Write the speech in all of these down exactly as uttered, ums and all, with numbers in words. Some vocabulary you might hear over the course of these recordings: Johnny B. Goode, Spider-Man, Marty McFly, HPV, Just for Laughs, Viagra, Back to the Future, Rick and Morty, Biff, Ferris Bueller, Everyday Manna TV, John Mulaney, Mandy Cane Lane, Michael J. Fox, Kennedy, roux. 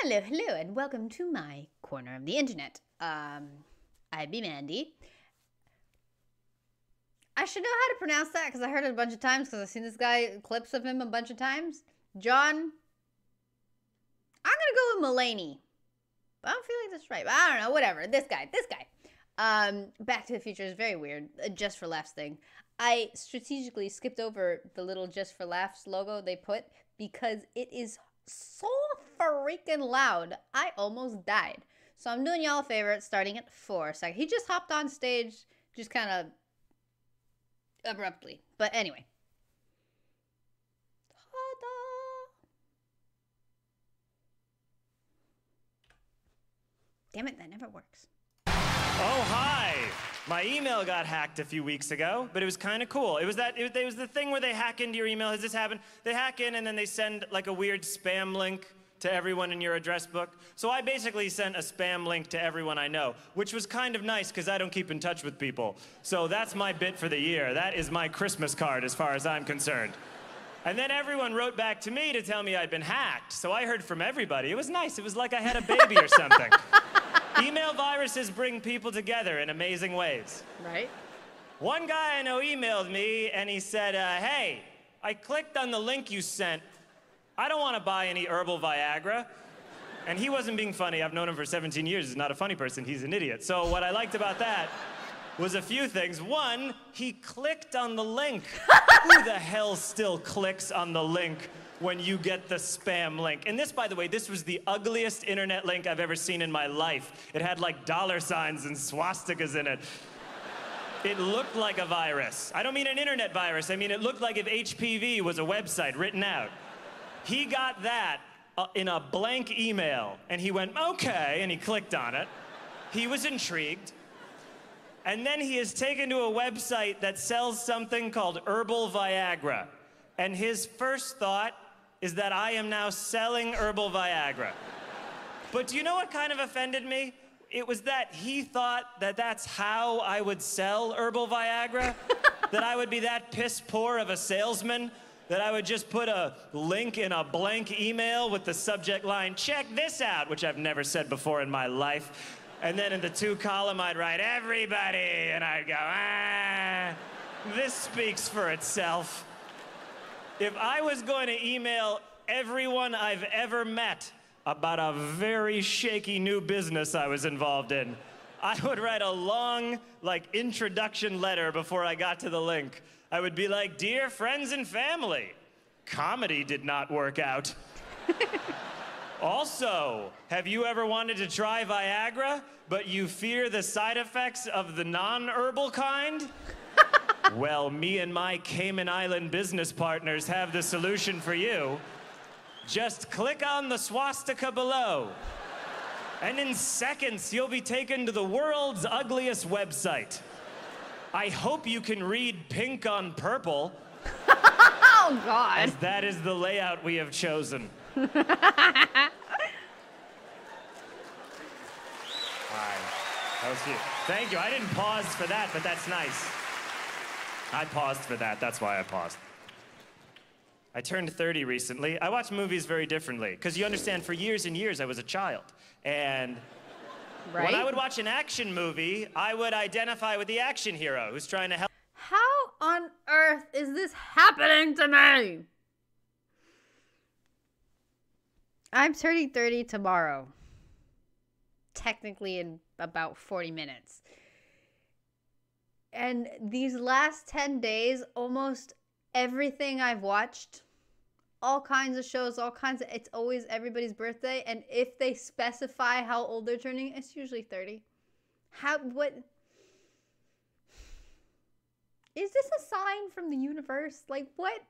Hello, hello, and welcome to my corner of the internet. Um, I'd be Mandy. I should know how to pronounce that because I heard it a bunch of times because I've seen this guy, clips of him a bunch of times. John. I'm going to go with Mulaney. I don't feel like that's right. But I don't know, whatever. This guy, this guy. Um, Back to the Future is very weird. A Just for Laughs thing. I strategically skipped over the little Just for Laughs logo they put because it is so freaking loud. I almost died. So I'm doing y'all a favor, starting at four. So he just hopped on stage, just kind of abruptly. But anyway. Damn it, that never works. Oh, hi. My email got hacked a few weeks ago, but it was kind of cool. It was that it was, it was the thing where they hack into your email. Has this happened? They hack in and then they send like a weird spam link to everyone in your address book. So I basically sent a spam link to everyone I know, which was kind of nice because I don't keep in touch with people. So that's my bit for the year. That is my Christmas card as far as I'm concerned. And then everyone wrote back to me to tell me I'd been hacked. So I heard from everybody. It was nice. It was like I had a baby or something. Email viruses bring people together in amazing ways. Right? One guy I know emailed me and he said, uh, hey, I clicked on the link you sent. I don't want to buy any herbal Viagra. And he wasn't being funny. I've known him for seventeen years. He's not a funny person. He's an idiot. So what I liked about that was a few things. One, he clicked on the link. Who the hell still clicks on the link when you get the spam link? And this, by the way, this was the ugliest internet link I've ever seen in my life. It had like dollar signs and swastikas in it. It looked like a virus. I don't mean an internet virus. I mean, it looked like if H P V was a website written out. He got that uh, in a blank email, and he went, okay, and he clicked on it. He was intrigued. And then he is taken to a website that sells something called herbal Viagra. And his first thought is that I am now selling herbal Viagra. But do you know what kind of offended me? It was that he thought that that's how I would sell herbal Viagra, that I would be that piss poor of a salesman, that I would just put a link in a blank email with the subject line, check this out, which I've never said before in my life. And then in the two column, I'd write everybody, and I'd go, ah, this speaks for itself. If I was going to email everyone I've ever met about a very shaky new business I was involved in, I would write a long, like, introduction letter before I got to the link. I would be like, dear friends and family, comedy did not work out. Also, have you ever wanted to try Viagra, but you fear the side effects of the non-herbal kind? Well, me and my Cayman Island business partners have the solution for you. Just click on the swastika below. And in seconds, you'll be taken to the world's ugliest website. I hope you can read pink on purple. Oh, God. As that is the layout we have chosen. That was cute. Thank you. I didn't pause for that, but that's nice. I paused for that. That's why I paused. I turned thirty recently. I watch movies very differently. Because you understand, for years and years, I was a child. And right? When I would watch an action movie, I would identify with the action hero who's trying to help. How on earth is this happening to me? I'm turning thirty tomorrow. Technically in about forty minutes. And these last ten days, almost everything I've watched, all kinds of shows, all kinds of, it's always everybody's birthday. And if they specify how old they're turning, it's usually thirty. How, what? Is this a sign from the universe? Like what?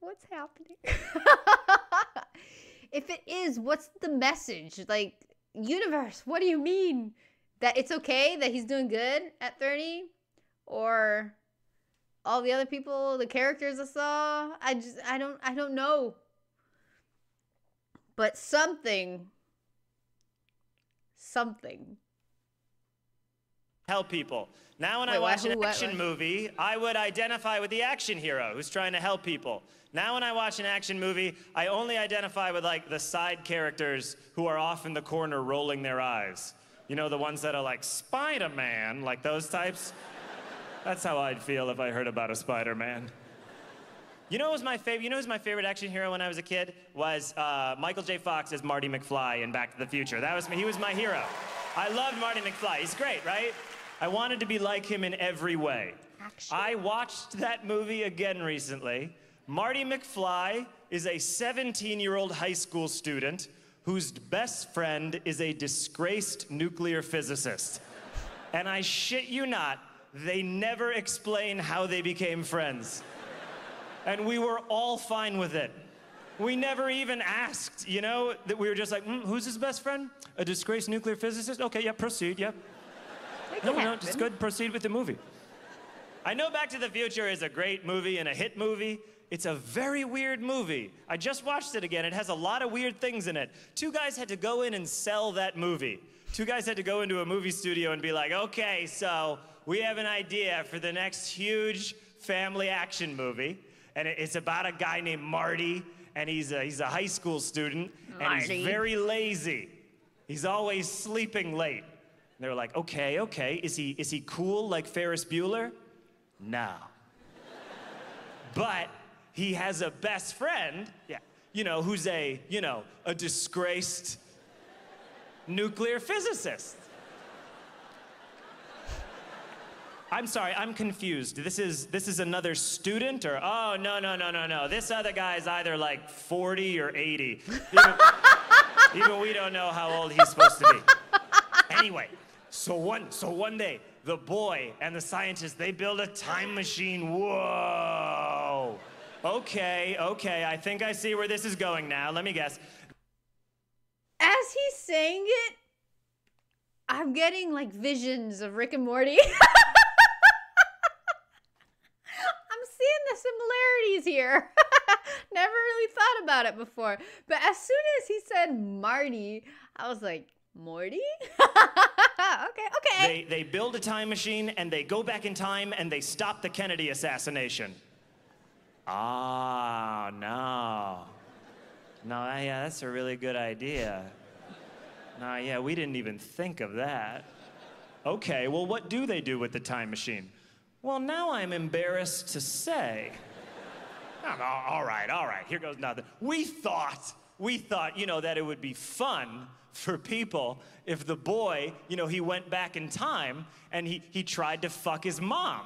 What's happening? If it is, what's the message? Like, universe, what do you mean? That it's okay that he's doing good at thirty? Or all the other people, the characters I saw, I just, I don't, I don't know. But something, something help people. Now when Wait, I watch what, an action what, what? movie, I would identify with the action hero who's trying to help people. Now when I watch an action movie, I only identify with like the side characters who are off in the corner rolling their eyes. You know, the ones that are like Spider-Man, like those types. That's how I'd feel if I heard about a Spider-Man. You know, what was my favorite? You know, who's my favorite action hero when I was a kid was uh, Michael J. Fox as Marty McFly in Back to the Future. That was me. He was my hero. I loved Marty McFly. He's great, right? I wanted to be like him in every way. Action. I watched that movie again recently. Marty McFly is a seventeen-year-old high school student whose best friend is a disgraced nuclear physicist. And I shit you not, they never explain how they became friends. And we were all fine with it. We never even asked, you know, that we were just like, mm, who's his best friend? A disgraced nuclear physicist? Okay, yeah, proceed, yeah. No, no, it's good, proceed with the movie. I know Back to the Future is a great movie and a hit movie. It's a very weird movie. I just watched it again. It has a lot of weird things in it. Two guys had to go in and sell that movie. Two guys had to go into a movie studio and be like, okay, so we have an idea for the next huge family action movie. And it's about a guy named Marty, and he's a, he's a high school student, Marty. And he's very lazy. He's always sleeping late. And they were like, okay, okay, is he, is he cool like Ferris Bueller? No. But he has a best friend, yeah, you know, who's a, you know, a disgraced nuclear physicist. I'm sorry, I'm confused. This is, this is another student or, oh, no, no, no, no, no. This other guy is either like forty or eighty. Even, even we don't know how old he's supposed to be. Anyway, so one, so one day, the boy and the scientist, they build a time machine, whoa. Okay, okay, I think I see where this is going now. Let me guess. As he's saying it, I'm getting like visions of Rick and Morty. I'm seeing the similarities here. Never really thought about it before. But as soon as he said Marty, I was like, Morty? Okay, okay. They, they build a time machine and they go back in time and they stop the Kennedy assassination. Ah, no. No, yeah, that's a really good idea. No, yeah, we didn't even think of that. Okay, well, what do they do with the time machine? Well, now I'm embarrassed to say. No, no, all right, all right, here goes nothing. We thought, we thought, you know, that it would be fun for people if the boy, you know, he went back in time and he, he tried to fuck his mom.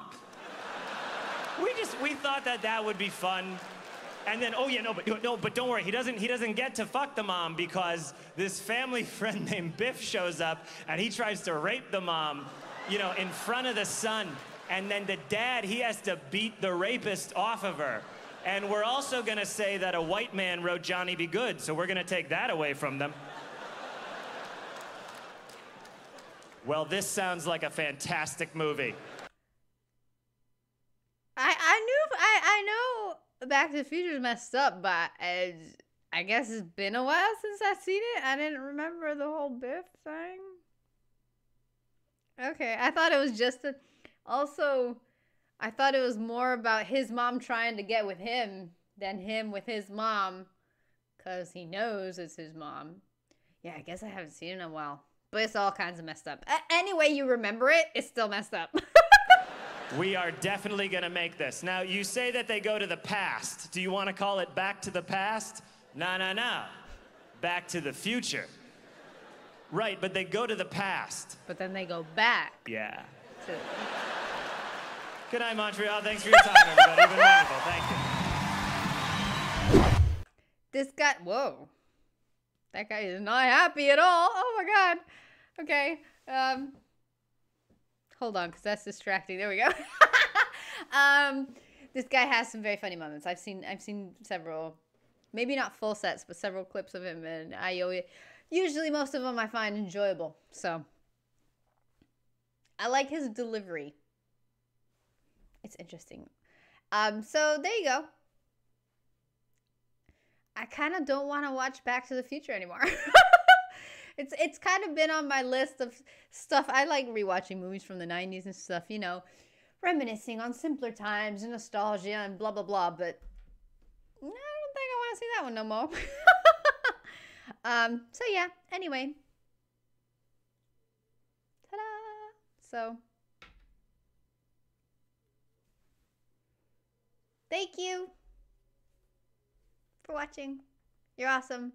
We just, we thought that that would be fun. And then, oh yeah, no, but, no, but don't worry, he doesn't, he doesn't get to fuck the mom because this family friend named Biff shows up and he tries to rape the mom, you know, in front of the son. And then the dad, he has to beat the rapist off of her. And we're also gonna say that a white man wrote Johnny B. Goode, so we're gonna take that away from them. Well, this sounds like a fantastic movie. I, I knew, I, I know Back to the Future is messed up, but I, I guess it's been a while since I've seen it. I didn't remember the whole Biff thing. Okay, I thought it was just a, also, I thought it was more about his mom trying to get with him than him with his mom, because he knows it's his mom. Yeah, I guess I haven't seen it in a while, but it's all kinds of messed up. Any way you remember it, it's still messed up. We are definitely gonna make this. Now, you say that they go to the past. Do you wanna call it Back to the Past? No, no, no. Back to the Future. Right, but they go to the past. But then they go back. Yeah. To... Good night, Montreal. Thanks for your time, everybody. You've been wonderful. Thank you. This guy, whoa. That guy is not happy at all. Oh my God. Okay. Um. Hold on, because that's distracting. There we go. um, this guy has some very funny moments. I've seen, I've seen several, maybe not full sets, but several clips of him, and I always, usually most of them I find enjoyable. So I like his delivery. It's interesting. Um, so there you go. I kind of don't want to watch Back to the Future anymore. It's it's kind of been on my list of stuff. I like rewatching movies from the nineties and stuff, you know, reminiscing on simpler times and nostalgia and blah, blah, blah. But I don't think I want to see that one no more. um, so yeah, anyway. Ta-da! So... thank you for watching. You're awesome.